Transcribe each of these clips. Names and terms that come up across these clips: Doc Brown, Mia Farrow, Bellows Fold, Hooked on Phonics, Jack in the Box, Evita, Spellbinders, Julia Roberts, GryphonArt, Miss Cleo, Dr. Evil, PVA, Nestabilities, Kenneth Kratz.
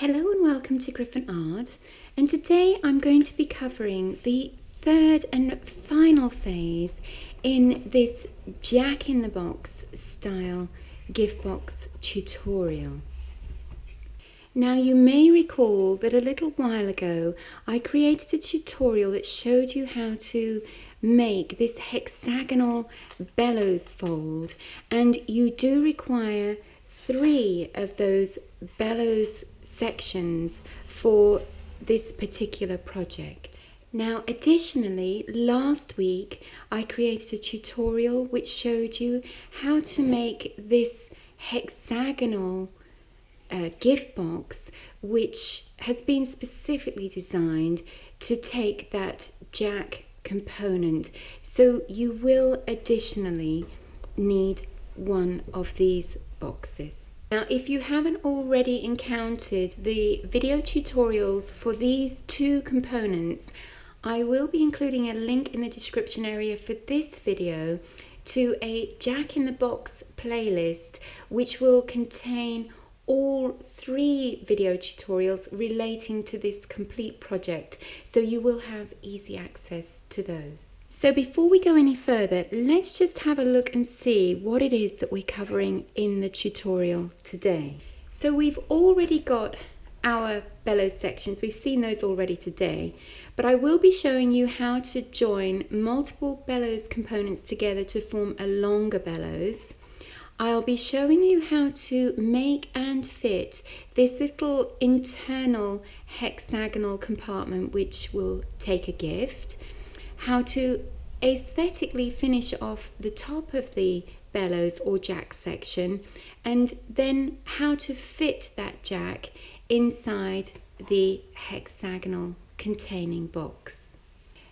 Hello and welcome to GryphonArt, and today I'm going to be covering the third and final phase in this jack-in-the-box style gift box tutorial. Now you may recall that a little while ago I created a tutorial that showed you how to make this hexagonal bellows fold, and you do require three of those bellows sections for this particular project. Now additionally, last week I created a tutorial which showed you how to make this hexagonal gift box, which has been specifically designed to take that jack component. So you will additionally need one of these boxes. Now, if you haven't already encountered the video tutorials for these two components, I will be including a link in the description area for this video to a jack-in-the-box playlist, which will contain all three video tutorials relating to this complete project, so you will have easy access to those. So before we go any further, let's just have a look and see what it is that we're covering in the tutorial today. So we've already got our bellows sections, we've seen those already today, but I will be showing you how to join multiple bellows components together to form a longer bellows. I'll be showing you how to make and fit this little internal hexagonal compartment which will take a gift, how to aesthetically finish off the top of the bellows or jack section, and then how to fit that jack inside the hexagonal containing box.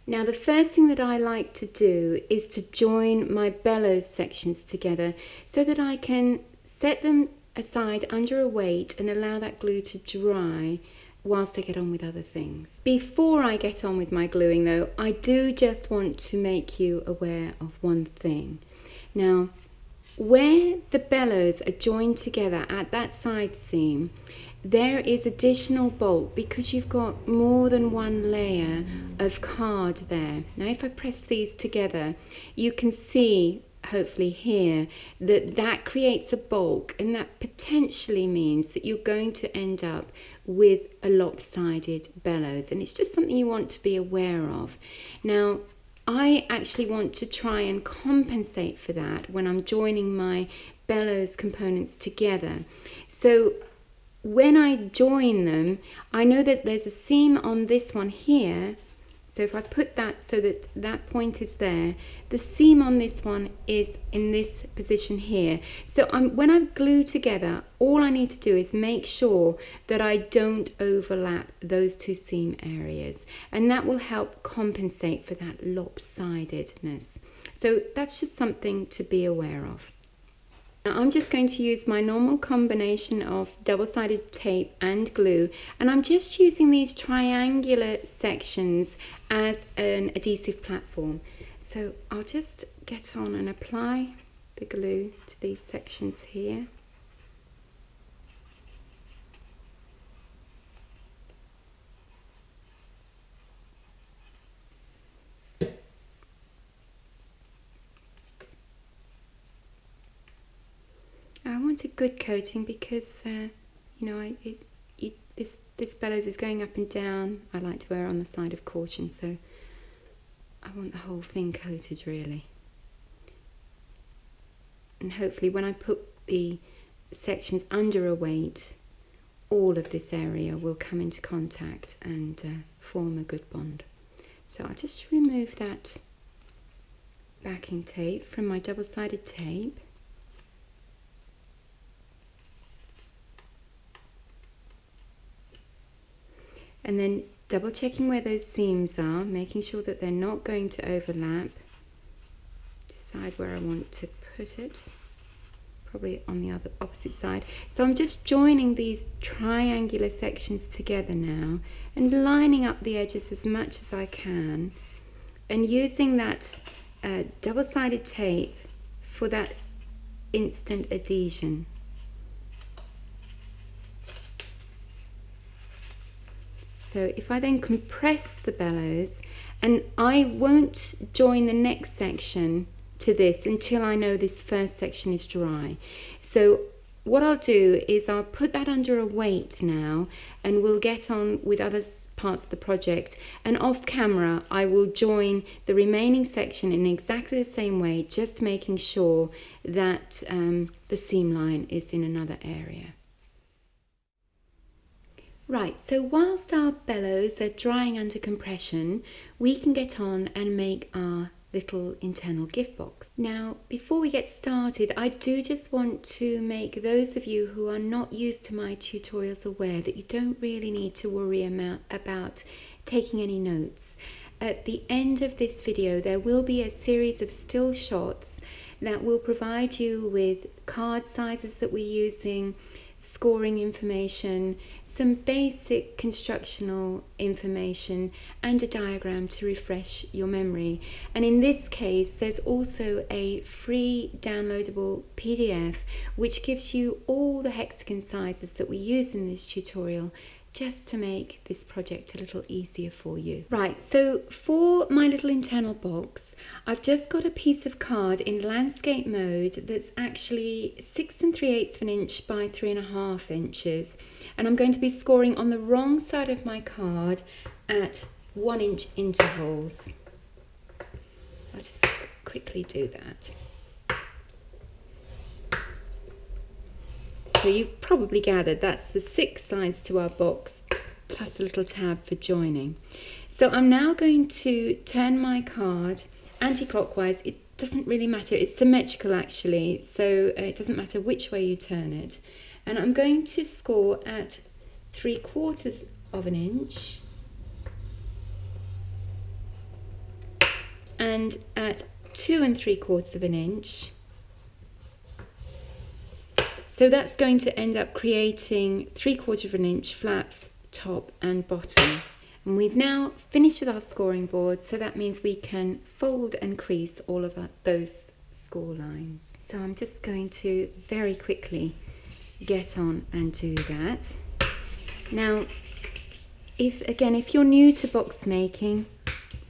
Now the first thing that I like to do is to join my bellows sections together so that I can set them aside under a weight and allow that glue to dry whilst I get on with other things. Before I get on with my gluing though, I do just want to make you aware of one thing. Now, where the bellows are joined together at that side seam, there is additional bolt because you've got more than one layer of card there. Now, if I press these together, you can see hopefully here that that creates a bulk, and that potentially means that you're going to end up with a lopsided bellows, and it's just something you want to be aware of. Now I actually want to try and compensate for that when I'm joining my bellows components together. So when I join them, I know that there's a seam on this one here. So if I put that so that that point is there, the seam on this one is in this position here. So when I glue together, all I need to do is make sure that I don't overlap those two seam areas. And that will help compensate for that lopsidedness. So that's just something to be aware of. Now I'm just going to use my normal combination of double-sided tape and glue, and I'm just using these triangular sections as an adhesive platform. So I'll just get on and apply the glue to these sections here. I want a good coating because, you know, this bellows is going up and down. I like to err on the side of caution, so I want the whole thing coated really. And hopefully when I put the sections under a weight, all of this area will come into contact and form a good bond. So I'll just remove that backing tape from my double-sided tape. And then double checking where those seams are, making sure that they're not going to overlap. Decide where I want to put it, probably on the other opposite side. So I'm just joining these triangular sections together now and lining up the edges as much as I can, and using that double-sided tape for that instant adhesion. So if I then compress the bellows, and I won't join the next section to this until I know this first section is dry. So what I'll do is I'll put that under a weight now, and we'll get on with other parts of the project, and off camera I will join the remaining section in exactly the same way, just making sure that the seam line is in another area. Right, so whilst our bellows are drying under compression, we can get on and make our little internal gift box. Now, before we get started, I do just want to make those of you who are not used to my tutorials aware that you don't really need to worry about taking any notes. At the end of this video, there will be a series of still shots that will provide you with card sizes that we're using, scoring information, some basic constructional information, and a diagram to refresh your memory. And in this case, there's also a free downloadable PDF which gives you all the hexagon sizes that we use in this tutorial, just to make this project a little easier for you. Right, so for my little internal box, I've just got a piece of card in landscape mode that's actually 6 3/8 of an inch by 3 1/2 inches. And I'm going to be scoring on the wrong side of my card at 1 inch intervals. I'll just quickly do that. So you've probably gathered that's the 6 sides to our box plus a little tab for joining. So I'm now going to turn my card anti-clockwise. It doesn't really matter, it's symmetrical actually, so it doesn't matter which way you turn it. And I'm going to score at 3/4 of an inch and at 2 3/4 of an inch. So that's going to end up creating 3/4 of an inch flaps, top and bottom. And we've now finished with our scoring board, so that means we can fold and crease all of those score lines. So I'm just going to very quickly get on and do that. Now, if you're new to box making,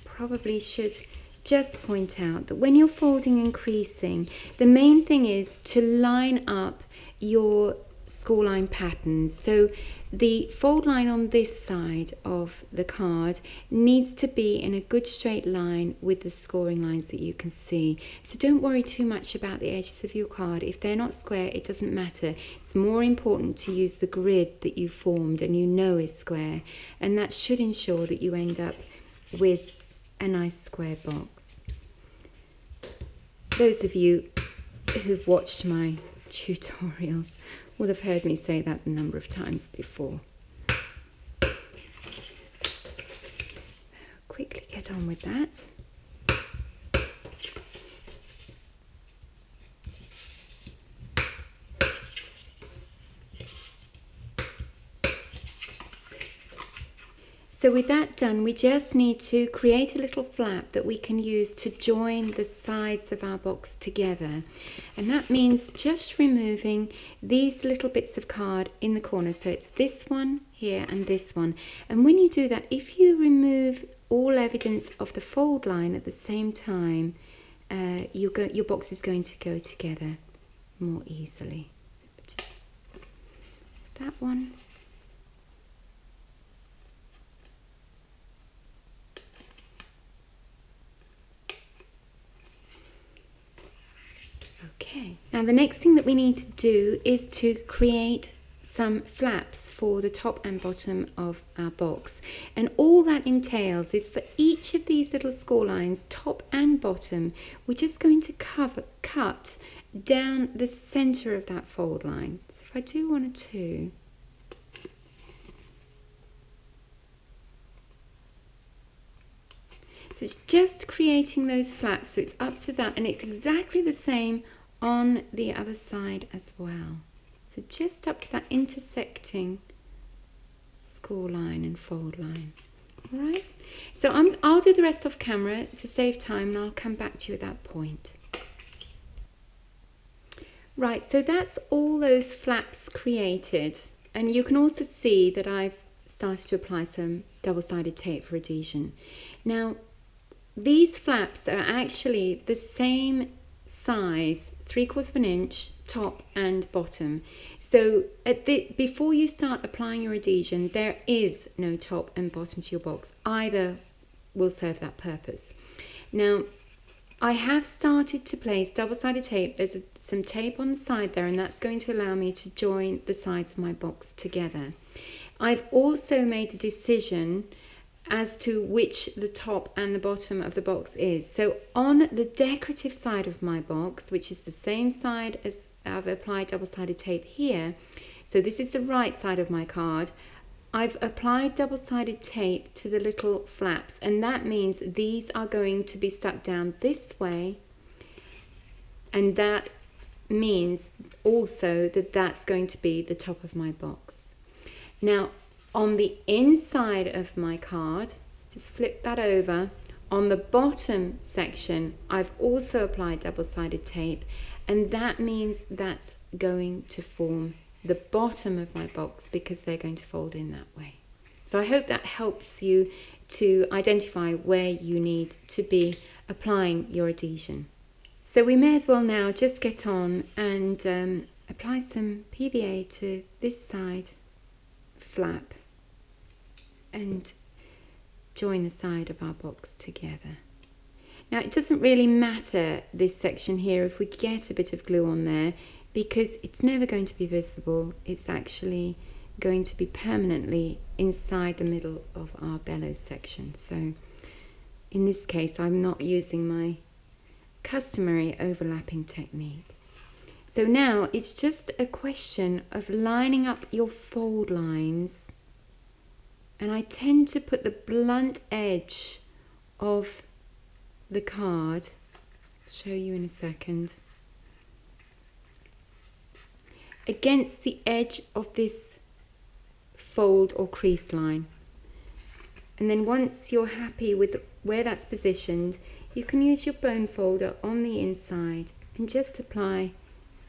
probably should just point out that when you're folding and creasing, the main thing is to line up your score line patterns. So the fold line on this side of the card needs to be in a good straight line with the scoring lines that you can see. So don't worry too much about the edges of your card. If they're not square, it doesn't matter. It's more important to use the grid that you formed and you know is square, and that should ensure that you end up with a nice square box. Those of you who've watched my tutorials would have heard me say that a number of times before. Quickly get on with that. So with that done, we just need to create a little flap that we can use to join the sides of our box together. And that means just removing these little bits of card in the corner. So it's this one here and this one. And when you do that, if you remove all evidence of the fold line at the same time, your box is going to go together more easily. So just that one. Okay, now the next thing that we need to do is to create some flaps for the top and bottom of our box. And all that entails is, for each of these little score lines, top and bottom, we're just going to cut down the center of that fold line. So if I do one or two, so it's just creating those flaps, so it's up to that, and it's exactly the same on the other side as well. So just up to that intersecting score line and fold line. All right, so I'll do the rest off camera to save time, and I'll come back to you at that point. Right, so that's all those flaps created, and you can also see that I've started to apply some double-sided tape for adhesion. Now, these flaps are actually the same size, 3/4 of an inch, top and bottom. So before you start applying your adhesion, there is no top and bottom to your box. Either will serve that purpose. Now, I have started to place double-sided tape. There's some tape on the side there, and that's going to allow me to join the sides of my box together. I've also made a decision as to which the top and the bottom of the box is. So on the decorative side of my box, which is the same side as I've applied double-sided tape here, so this is the right side of my card, I've applied double-sided tape to the little flaps, and that means these are going to be stuck down this way, and that means also that that's going to be the top of my box. Now, on the inside of my card, just flip that over, on the bottom section, I've also applied double-sided tape, and that means that's going to form the bottom of my box because they're going to fold in that way. So I hope that helps you to identify where you need to be applying your adhesion. So we may as well now just get on and apply some PVA to this side flap and join the side of our box together. Now, it doesn't really matter, this section here, if we get a bit of glue on there, because it's never going to be visible. It's actually going to be permanently inside the middle of our bellows section. So in this case, I'm not using my customary overlapping technique. So now it's just a question of lining up your fold lines. And I tend to put the blunt edge of the card, I'll show you in a second, against the edge of this fold or crease line. And then once you're happy with where that's positioned, you can use your bone folder on the inside and just apply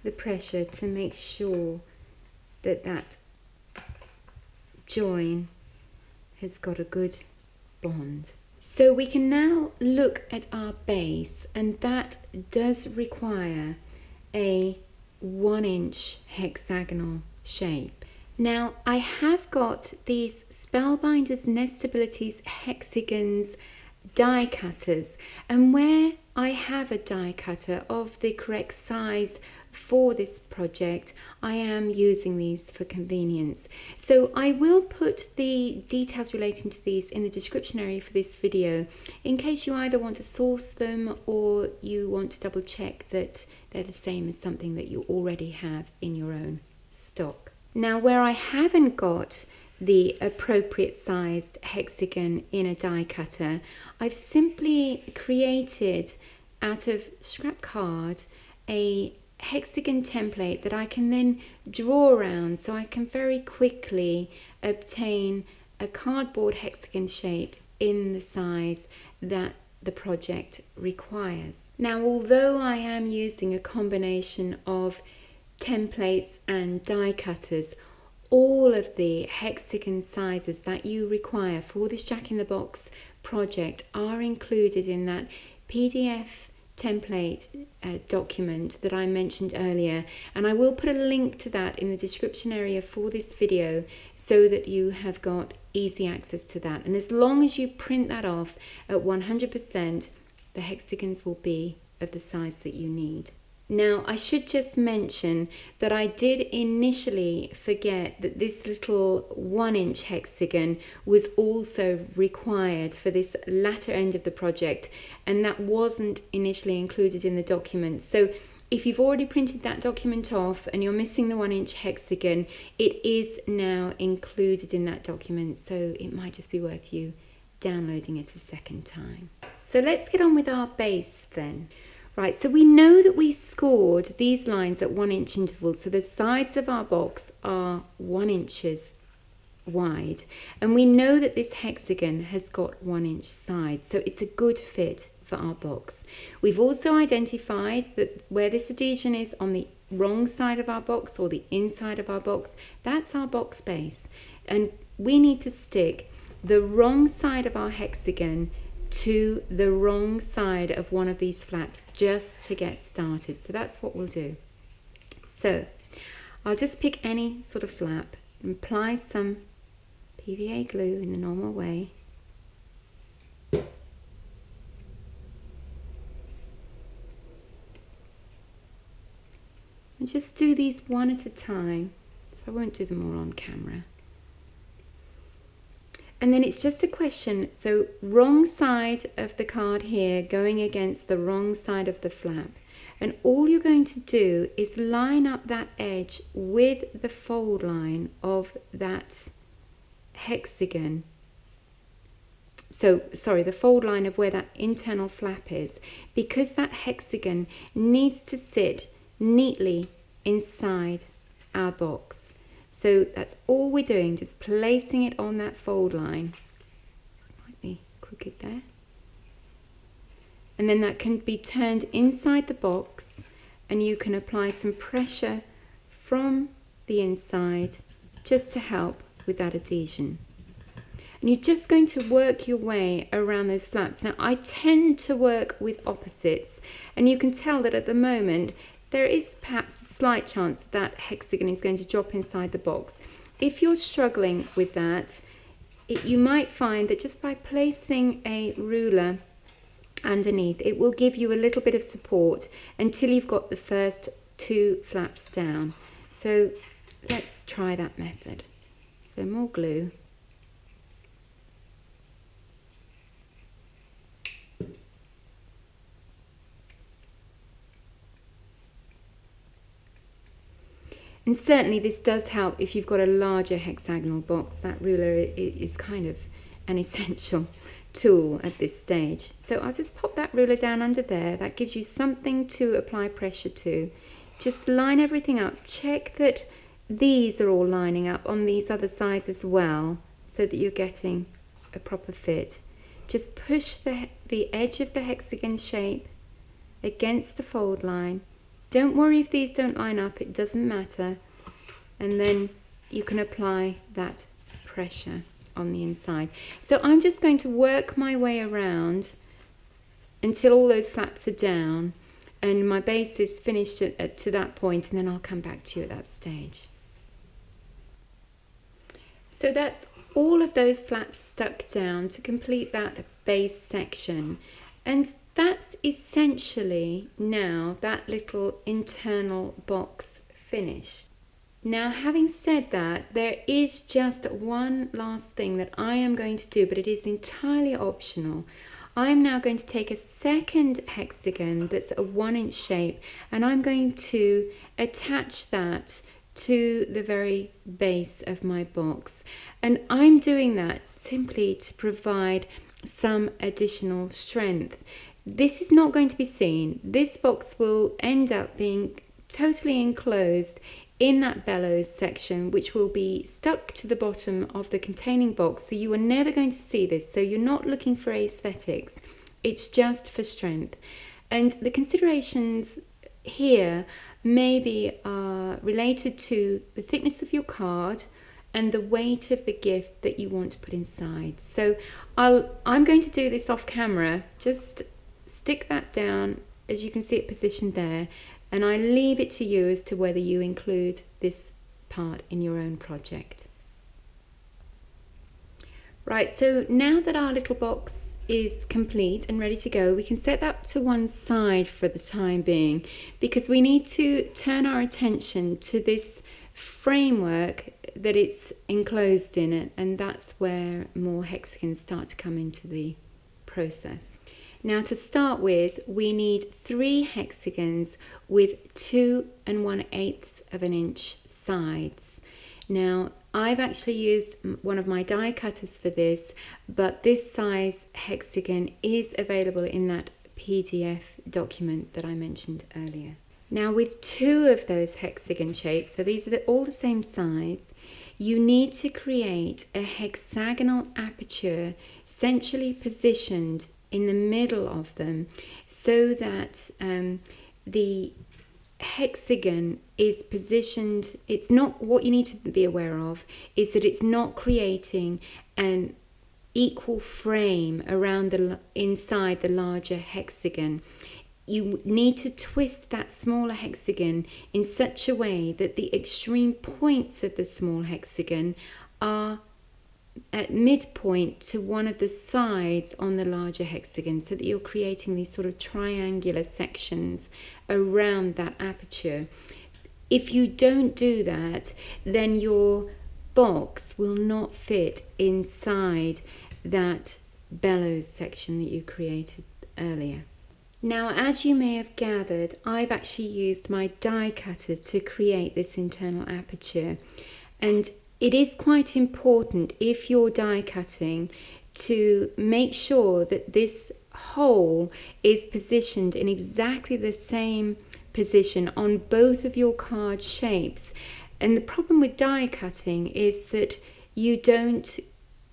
the pressure to make sure that that join has got a good bond. So we can now look at our base, and that does require a 1-inch hexagonal shape. Now, I have got these Spellbinders Nestabilities hexagons die cutters, and where I have a die cutter of the correct size for this project, I am using these for convenience. So I will put the details relating to these in the description area for this video, in case you either want to source them or you want to double check that they're the same as something that you already have in your own stock. Now, where I haven't got the appropriate sized hexagon in a die cutter, I've simply created out of scrap card a hexagon template that I can then draw around, so I can very quickly obtain a cardboard hexagon shape in the size that the project requires. Now, although I am using a combination of templates and die cutters, all of the hexagon sizes that you require for this Jack-in-the-Box project are included in that PDF template document that I mentioned earlier, and I will put a link to that in the description area for this video so that you have got easy access to that. And as long as you print that off at 100%, the hexagons will be of the size that you need. Now, I should just mention that I did initially forget that this little 1-inch hexagon was also required for this latter end of the project, and that wasn't initially included in the document. So if you've already printed that document off and you're missing the 1-inch hexagon, it is now included in that document, so it might just be worth you downloading it a second time. So let's get on with our base then. Right, so we know that we scored these lines at 1-inch intervals, so the sides of our box are 1 inch wide, and we know that this hexagon has got 1-inch sides, so it's a good fit for our box. We've also identified that where this adhesion is on the wrong side of our box or the inside of our box, that's our box base, and we need to stick the wrong side of our hexagon to the wrong side of one of these flaps just to get started. So that's what we'll do. So I'll just pick any sort of flap and apply some PVA glue in the normal way. And just do these one at a time. So I won't do them all on camera. And then it's just a question, so wrong side of the card here going against the wrong side of the flap. And all you're going to do is line up that edge with the fold line of that hexagon. So, sorry, the fold line of where that internal flap is, because that hexagon needs to sit neatly inside our box. So that's all we're doing, just placing it on that fold line. Might be crooked there. And then that can be turned inside the box, and you can apply some pressure from the inside just to help with that adhesion. And you're just going to work your way around those flaps. Now, I tend to work with opposites, and you can tell that at the moment there is perhaps a slight chance that that hexagon is going to drop inside the box. If you're struggling with that, you might find that just by placing a ruler underneath, it will give you a little bit of support until you've got the first two flaps down. So let's try that method. So more glue. And certainly this does help if you've got a larger hexagonal box. That ruler is kind of an essential tool at this stage. So I'll just pop that ruler down under there. That gives you something to apply pressure to. Just line everything up. Check that these are all lining up on these other sides as well, so that you're getting a proper fit. Just push the edge of the hexagon shape against the fold line. Don't worry if these don't line up, it doesn't matter. And then you can apply that pressure on the inside. So I'm just going to work my way around until all those flaps are down and my base is finished to that point, and then I'll come back to you at that stage. So that's all of those flaps stuck down to complete that base section. And that's essentially now that little internal box finished. Now, having said that, there is just one last thing that I am going to do, but it is entirely optional. I'm now going to take a second hexagon that's a 1-inch shape, and I'm going to attach that to the very base of my box. And I'm doing that simply to provide some additional strength. This is not going to be seen. This box will end up being totally enclosed in that bellows section, which will be stuck to the bottom of the containing box, so you are never going to see this. So you're not looking for aesthetics, it's just for strength. And the considerations here maybe are related to the thickness of your card and the weight of the gift that you want to put inside. So I'm going to do this off camera. Just stick that down, as you can see it positioned there, and I leave it to you as to whether you include this part in your own project. Right, so now that our little box is complete and ready to go, we can set that to one side for the time being, because we need to turn our attention to this framework that it's enclosed in it, and that's where more hexagons start to come into the process. Now, to start with, we need 3 hexagons with 2 1/8 of an inch sides. Now, I've actually used one of my die cutters for this, but this size hexagon is available in that PDF document that I mentioned earlier. Now, with 2 of those hexagon shapes, so these are all the same size, you need to create a hexagonal aperture centrally positioned in the middle of them, so that the hexagon is positioned, it's not, what you need to be aware of is that it's not creating an equal frame around the inside the larger hexagon. You need to twist that smaller hexagon in such a way that the extreme points of the small hexagon are at midpoint to one of the sides on the larger hexagon, so that you're creating these sort of triangular sections around that aperture. If you don't do that, then your box will not fit inside that bellows section that you created earlier. Now, as you may have gathered, I've actually used my die cutter to create this internal aperture, and it is quite important if you're die cutting to make sure that this hole is positioned in exactly the same position on both of your card shapes. And the problem with die cutting is that you don't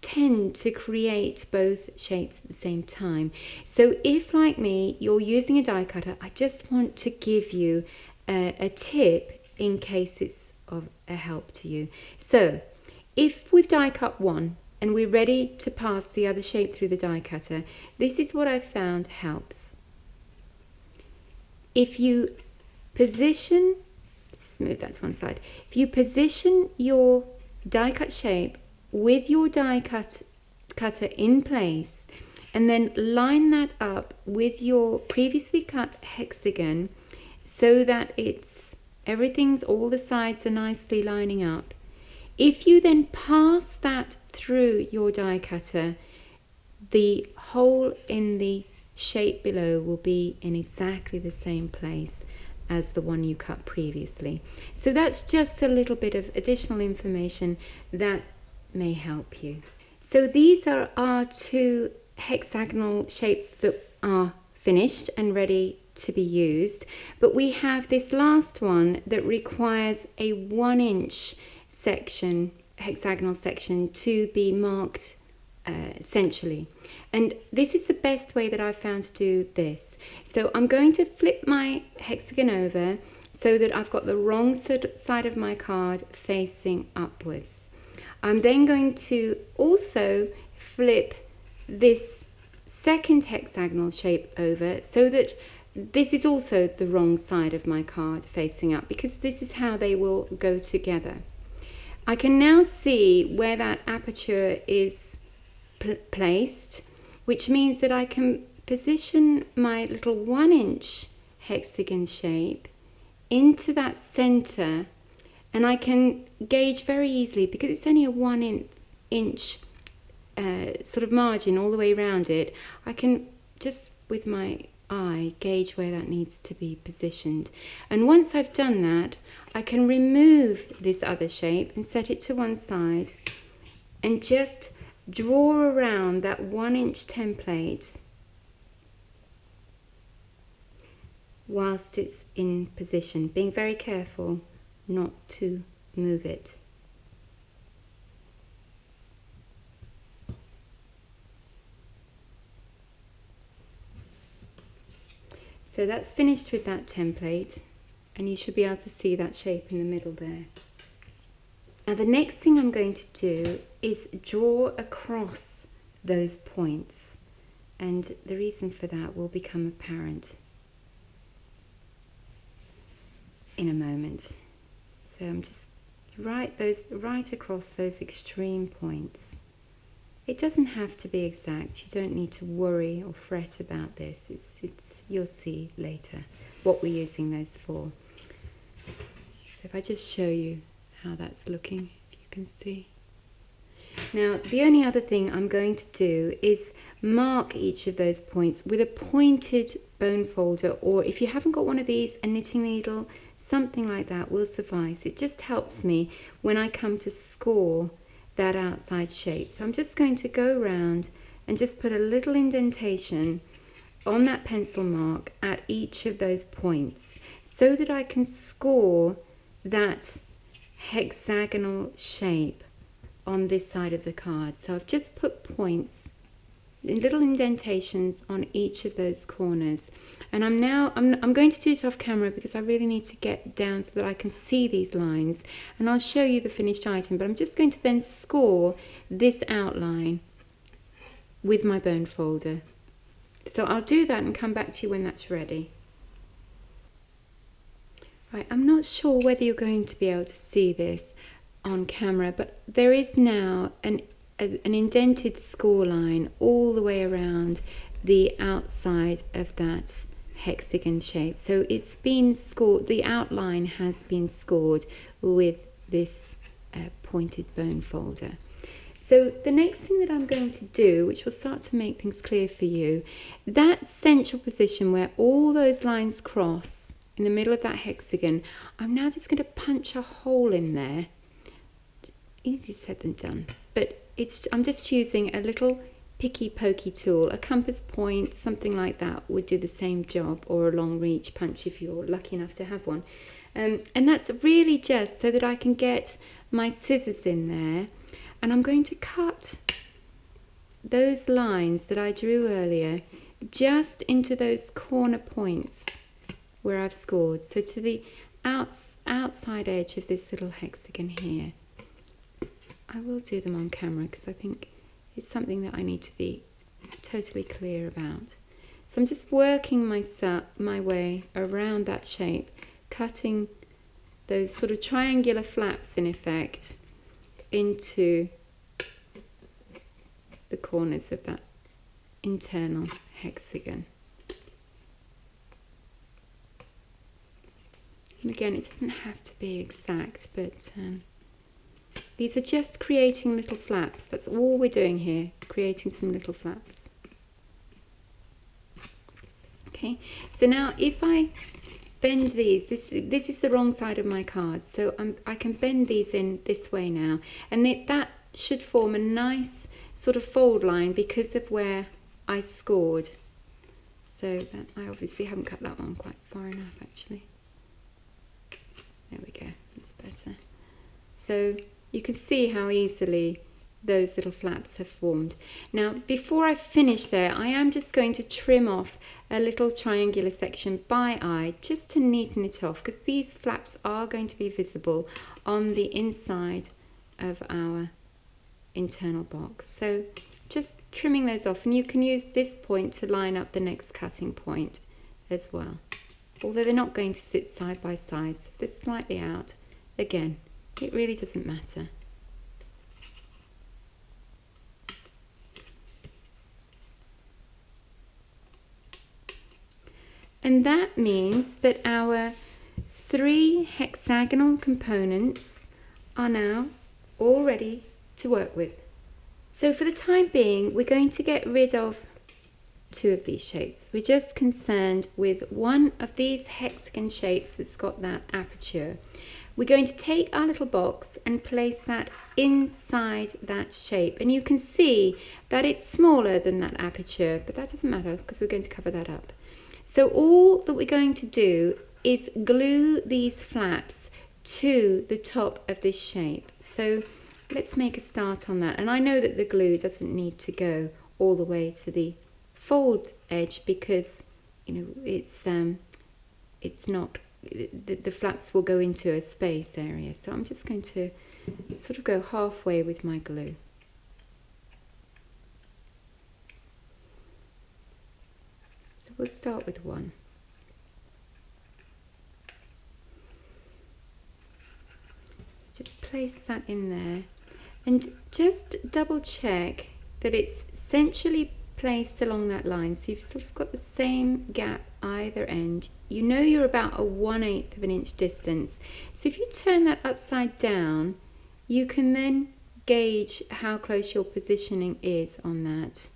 tend to create both shapes at the same time. So if, like me, you're using a die cutter, I just want to give you a tip in case it's of a help to you. So if we've die cut one and we're ready to pass the other shape through the die cutter, this is what I've found helps. If you position, let's just move that to one side, if you position your die cut shape with your die cutter in place and then line that up with your previously cut hexagon so that it's everything's, all the sides are nicely lining up. If you then pass that through your die cutter, the hole in the shape below will be in exactly the same place as the one you cut previously. So that's just a little bit of additional information that may help you. So these are our two hexagonal shapes that are finished and ready to be used, but we have this last one that requires a 1-inch section, hexagonal section, to be marked centrally. And this is the best way that I've found to do this. So I'm going to flip my hexagon over so that I've got the wrong side of my card facing upwards. I'm then going to also flip this second hexagonal shape over so that this is also the wrong side of my card facing up, because this is how they will go together. I can now see where that aperture is placed, which means that I can position my little 1-inch hexagon shape into that center, and I can gauge very easily, because it's only a 1-inch sort of margin all the way around it, I can just with my I gauge where that needs to be positioned. And once I've done that, I can remove this other shape and set it to one side and just draw around that 1-inch template whilst it's in position, being very careful not to move it. So that's finished with that template, and you should be able to see that shape in the middle there. Now the next thing I'm going to do is draw across those points, and the reason for that will become apparent in a moment. So I'm just right across those extreme points. It doesn't have to be exact, you don't need to worry or fret about this, you'll see later what we're using those for. So if I just show you how that's looking, if you can see. Now the only other thing I'm going to do is mark each of those points with a pointed bone folder, or if you haven't got one of these, a knitting needle, something like that will suffice. It just helps me when I come to score that outside shape. So I'm just going to go around and just put a little indentation on that pencil mark at each of those points so that I can score that hexagonal shape on this side of the card. So I've just put points little indentations on each of those corners. And I'm going to do it off camera because I really need to get down so that I can see these lines, and I'll show you the finished item, but I'm just going to then score this outline with my bone folder. So I'll do that and come back to you when that's ready. Right, I'm not sure whether you're going to be able to see this on camera, but there is now an indented score line all the way around the outside of that hexagon shape. So it's been scored, the outline has been scored with this pointed bone folder. So the next thing that I'm going to do, which will start to make things clear for you, that central position where all those lines cross in the middle of that hexagon, I'm now just going to punch a hole in there. Easier said than done, but it's, I'm just using a little picky pokey tool. A compass point, something like that, would do the same job, or a long reach punch if you're lucky enough to have one. And that's really just so that I can get my scissors in there, and I'm going to cut those lines that I drew earlier just into those corner points where I've scored, so to the outside edge of this little hexagon here. I will do them on camera because I think it's something that I need to be totally clear about. So I'm just working my way around that shape, cutting those sort of triangular flaps in effect into the corners of that internal hexagon. And again, it doesn't have to be exact, but these are just creating little flaps. That's all we're doing here, creating some little flaps. Okay, so now if I bend these, this is the wrong side of my card, so I can bend these in this way now, and that should form a nice sort of fold line because of where I scored. So that, I obviously haven't cut that one quite far enough actually. There we go, that's better. So you can see how easily those little flaps have formed. Now, before I finish there, I am just going to trim off a little triangular section by eye just to neaten it off, because these flaps are going to be visible on the inside of our internal box. So just trimming those off, and you can use this point to line up the next cutting point as well. Although they're not going to sit side by side, so they're slightly out. Again, it really doesn't matter. And that means that our three hexagonal components are now all ready to work with. So for the time being, we're going to get rid of two of these shapes. We're just concerned with one of these hexagon shapes that's got that aperture. We're going to take our little box and place that inside that shape, and you can see that it's smaller than that aperture, but that doesn't matter because we're going to cover that up. So all that we're going to do is glue these flaps to the top of this shape. So let's make a start on that, and I know that the glue doesn't need to go all the way to the fold edge because, you know, it's not, the flaps will go into a space area, so I'm just going to sort of go halfway with my glue. So we'll start with one. Just place that in there, and just double check that it's centrally placed along that line, so you've sort of got the same gap either end. You know you're about a 1/8 of an inch distance, so if you turn that upside down you can then gauge how close your positioning is on that.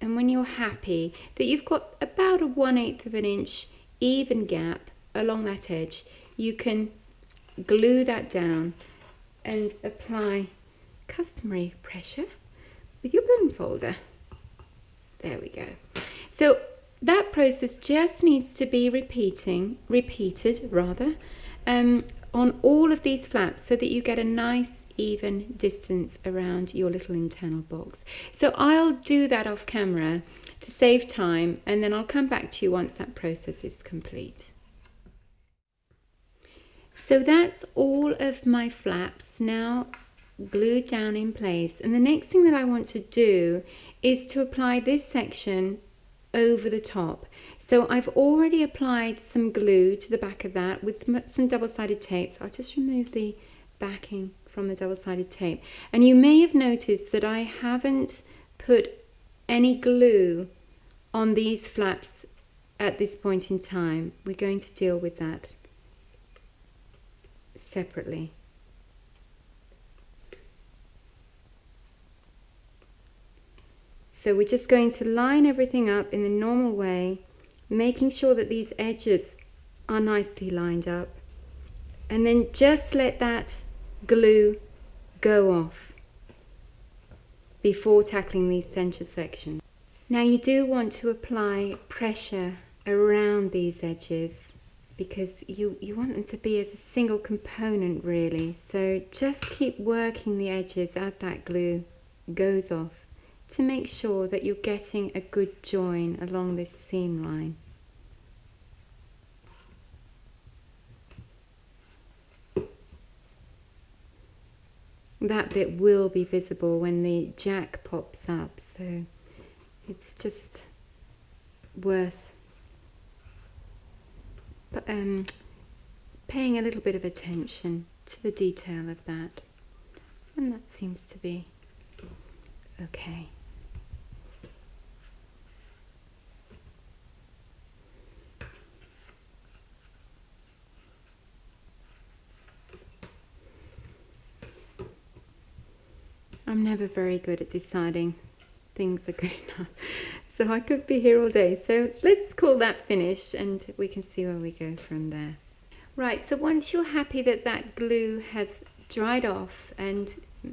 And when you're happy that you've got about a 1/8 of an inch even gap along that edge, you can glue that down and apply customary pressure with your bone folder. There we go. So that process just needs to be repeated on all of these flaps so that you get a nice even distance around your little internal box. So I'll do that off camera to save time, and then I'll come back to you once that process is complete. So that's all of my flaps now glued down in place, and the next thing that I want to do is to apply this section over the top. So I've already applied some glue to the back of that with some double-sided tape. I'll just remove the backing from the double-sided tape. And you may have noticed that I haven't put any glue on these flaps at this point in time. We're going to deal with that separately. So we're just going to line everything up in the normal way, making sure that these edges are nicely lined up, and then just let that glue go off before tackling these center sections. Now you do want to apply pressure around these edges, because you want them to be as a single component really. So just keep working the edges as that glue goes off to make sure that you're getting a good join along this seam line. That bit will be visible when the jack pops up, so it's just worth paying a little bit of attention to the detail of that. And that seems to be okay. I'm never very good at deciding things are good enough, so I could be here all day. So let's call that finished, and we can see where we go from there. Right, so once you're happy that that glue has dried off and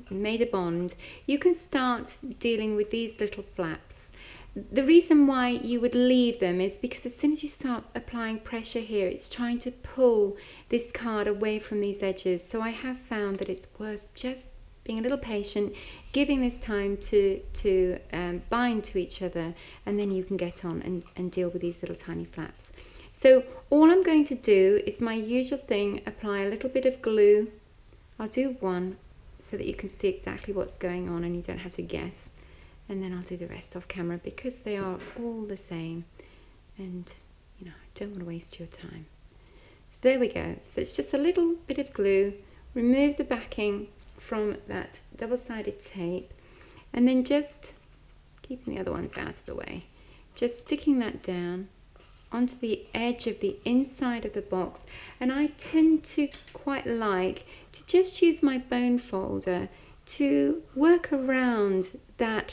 made a bond, you can start dealing with these little flaps. The reason why you would leave them is because as soon as you start applying pressure here, it's trying to pull this card away from these edges. So I have found that it's worth just being a little patient, giving this time to bind to each other, and then you can get on and deal with these little tiny flaps. So all I'm going to do is my usual thing, apply a little bit of glue. I'll do one so that you can see exactly what's going on and you don't have to guess. And then I'll do the rest off camera because they are all the same, and you know, I don't want to waste your time. So there we go. So it's just a little bit of glue. Remove the backing from that double-sided tape, and then just keeping the other ones out of the way, just sticking that down onto the edge of the inside of the box. And I tend to quite like to just use my bone folder to work around that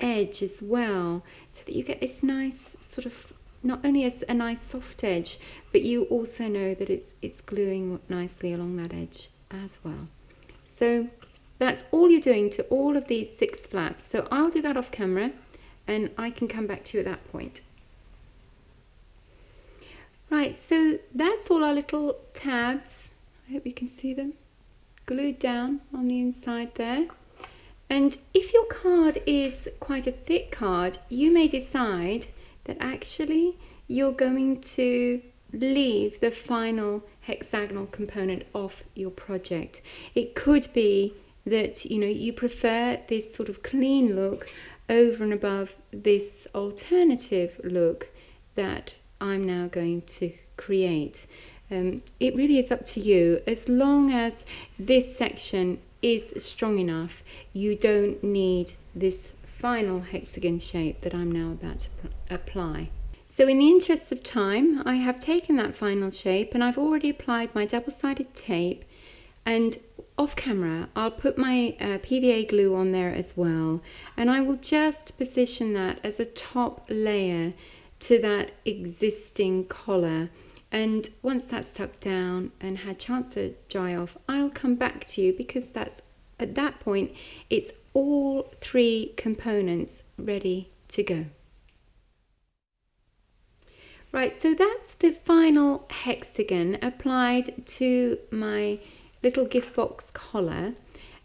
edge as well, so that you get this nice sort of, not only a nice soft edge, but you also know that it's gluing nicely along that edge as well. So that's all you're doing to all of these 6 flaps. So I'll do that off camera, and I can come back to you at that point. Right, so that's all our little tabs. I hope you can see them glued down on the inside there. And if your card is quite a thick card, you may decide that actually you're going to leave the final hexagonal component of your project. It could be that, you know, you prefer this sort of clean look over and above this alternative look that I'm now going to create. It really is up to you. As long as this section is strong enough, you don't need this final hexagon shape that I'm now about to apply. So in the interest of time, I have taken that final shape, and I've already applied my double-sided tape, and off camera I'll put my PVA glue on there as well, and I will just position that as a top layer to that existing collar. And once that's stuck down and had a chance to dry off, I'll come back to you, because that's, at that point, it's all 3 components ready to go. Right, so that's the final hexagon applied to my little gift box collar.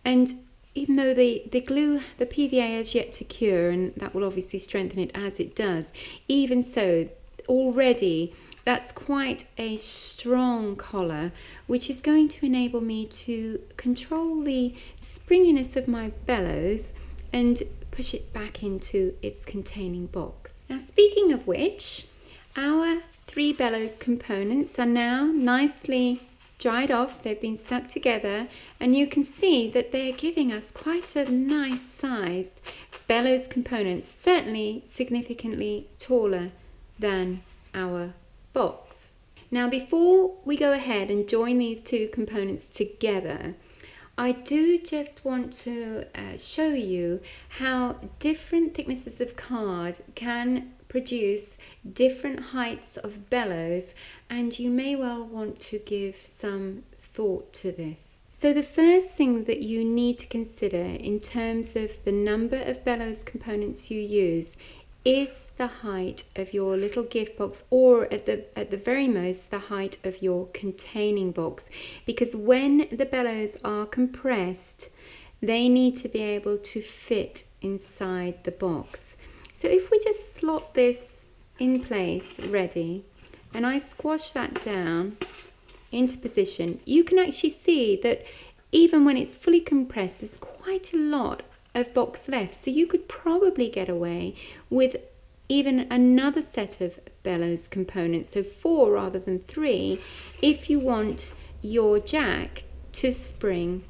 And even though the PVA has yet to cure, and that will obviously strengthen it as it does, even so, already that's quite a strong collar, which is going to enable me to control the springiness of my bellows and push it back into its containing box. Now, speaking of which, our three bellows components are now nicely dried off. They've been stuck together, and you can see that they're giving us quite a nice sized bellows component, certainly significantly taller than our box. Now, before we go ahead and join these two components together, I do just want to show you how different thicknesses of card can produce different heights of bellows, and you may well want to give some thought to this. So the first thing that you need to consider in terms of the number of bellows components you use is the height of your little gift box, or at the very most the height of your containing box, because when the bellows are compressed, they need to be able to fit inside the box. So if we just slot this in place, ready, and I squash that down into position, you can actually see that even when it's fully compressed, there's quite a lot of box left, so you could probably get away with even another set of bellows components, so 4 rather than 3, if you want your jack to spring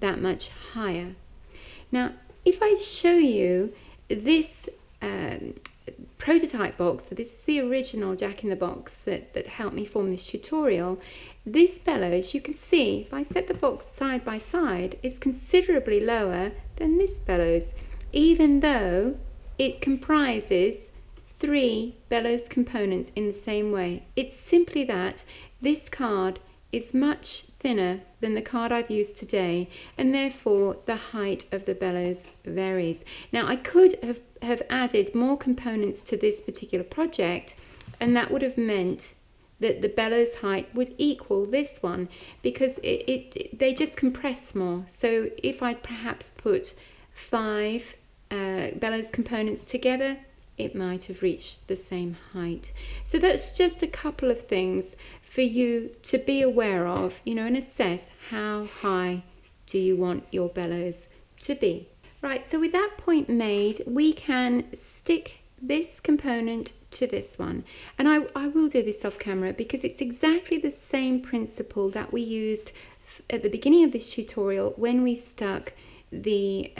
that much higher. Now, if I show you this prototype box, so this is the original jack-in-the-box that helped me form this tutorial, this bellows, you can see, if I set the box side by side, is considerably lower than this bellows, even though it comprises 3 bellows components in the same way. It's simply that this card is much thinner than the card I've used today, and therefore the height of the bellows varies. Now, I could have added more components to this particular project, and that would have meant that the bellows height would equal this one, because they just compress more. So if I perhaps put 5 bellows components together, it might have reached the same height. So that's just a couple of things for you to be aware of, you know, and assess how high do you want your bellows to be. Right, so with that point made, we can stick this component to this one. And I will do this off camera, because it's exactly the same principle that we used at the beginning of this tutorial when we stuck the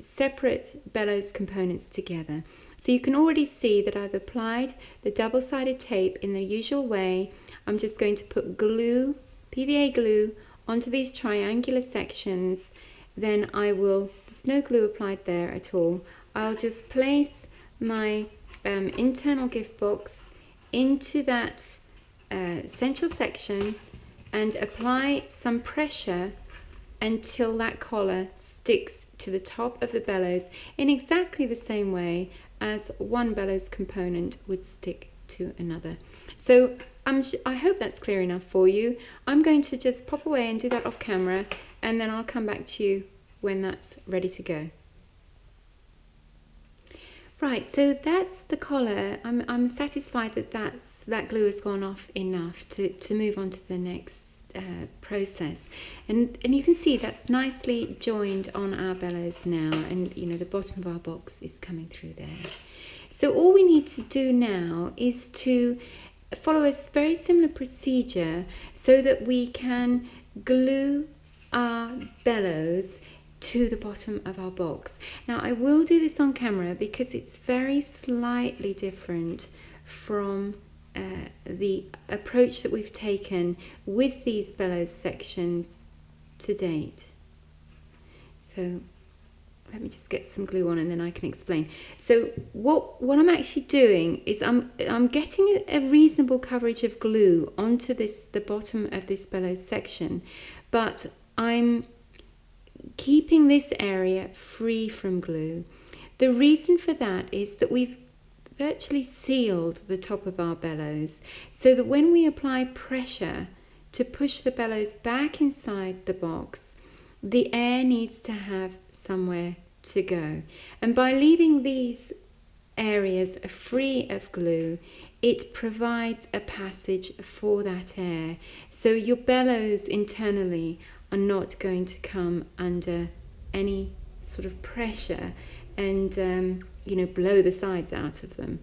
separate bellows components together. So you can already see that I've applied the double-sided tape in the usual way. I'm just going to put glue, PVA glue, onto these triangular sections. Then I will, there's no glue applied there at all, I'll just place my internal gift box into that central section and apply some pressure until that collar sticks to the top of the bellows in exactly the same way as one bellows component would stick to another. So I hope that's clear enough for you. I'm going to just pop away and do that off camera, and then I'll come back to you when that's ready to go. Right, so that's the collar. I'm satisfied that that glue has gone off enough to move on to the next process, and you can see that's nicely joined on our bellows now, and you know the bottom of our box is coming through there. So all we need to do now is to follow a very similar procedure so that we can glue our bellows to the bottom of our box. Now, I will do this on camera because it's very slightly different from the approach that we've taken with these bellows sections to date. So let me just get some glue on, and then I can explain. So what I'm actually doing is I'm getting a reasonable coverage of glue onto the bottom of this bellows section, but I'm keeping this area free from glue. The reason for that is that we've virtually sealed the top of our bellows, so that when we apply pressure to push the bellows back inside the box, the air needs to have somewhere to go. And by leaving these areas free of glue, it provides a passage for that air. So your bellows internally are not going to come under any sort of pressure and you know, blow the sides out of them.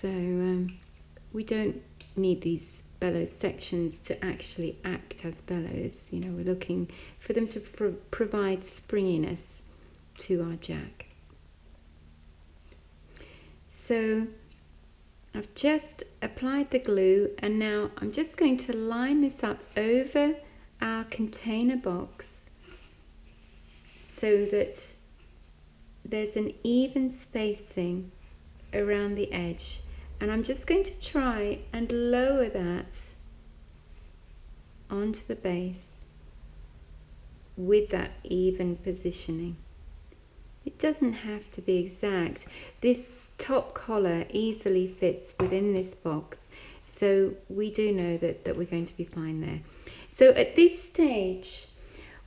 So we don't need these bellows sections to actually act as bellows. You know, we're looking for them to provide springiness to our jack. So I've just applied the glue, and now I'm just going to line this up over our container box so that there's an even spacing around the edge. And I'm just going to try and lower that onto the base with that even positioning. It doesn't have to be exact. This top collar easily fits within this box, so we do know that we're going to be fine there. So at this stage,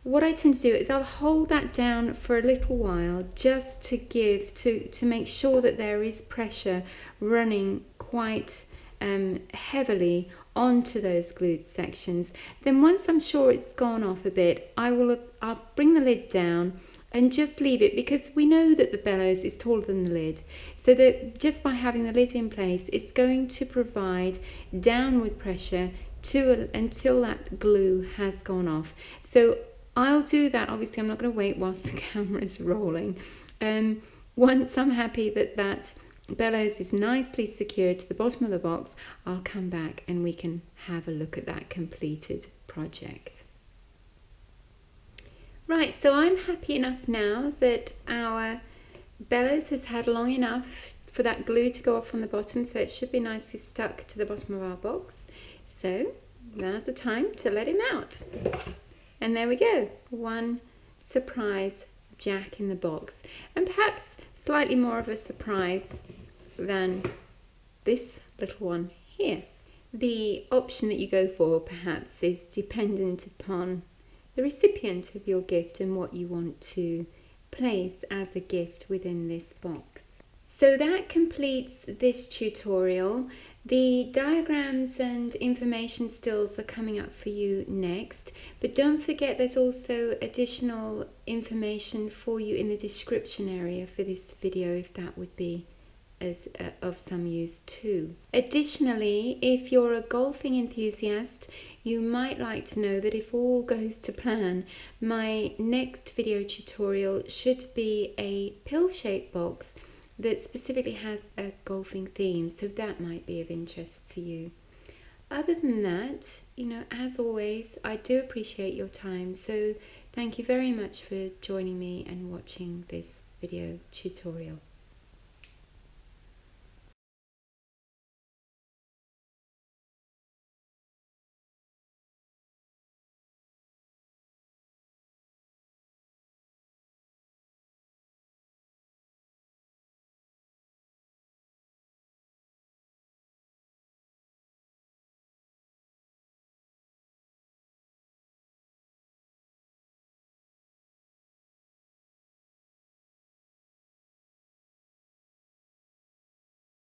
what I tend to do is I'll hold that down for a little while just to make sure that there is pressure running quite heavily onto those glued sections. Then once I'm sure it's gone off a bit, I'll bring the lid down and just leave it, because we know that the bellows is taller than the lid. So that just by having the lid in place, it's going to provide downward pressure until that glue has gone off. So I'll do that. Obviously, I'm not going to wait whilst the camera's rolling. Once I'm happy that that bellows is nicely secured to the bottom of the box, I'll come back and we can have a look at that completed project. Right, so I'm happy enough now that our bellows has had long enough for that glue to go off from the bottom, so it should be nicely stuck to the bottom of our box. So now's the time to let him out. And there we go, one surprise jack in the box. And perhaps slightly more of a surprise than this little one here. The option that you go for perhaps is dependent upon the recipient of your gift and what you want to place as a gift within this box. So that completes this tutorial. The diagrams and information stills are coming up for you next, but don't forget there's also additional information for you in the description area for this video if that would be of some use too. Additionally, if you're a golfing enthusiast, you might like to know that if all goes to plan, my next video tutorial should be a pill-shaped box that specifically has a golfing theme, so that might be of interest to you. Other than that, you know, as always, I do appreciate your time, so thank you very much for joining me and watching this video tutorial.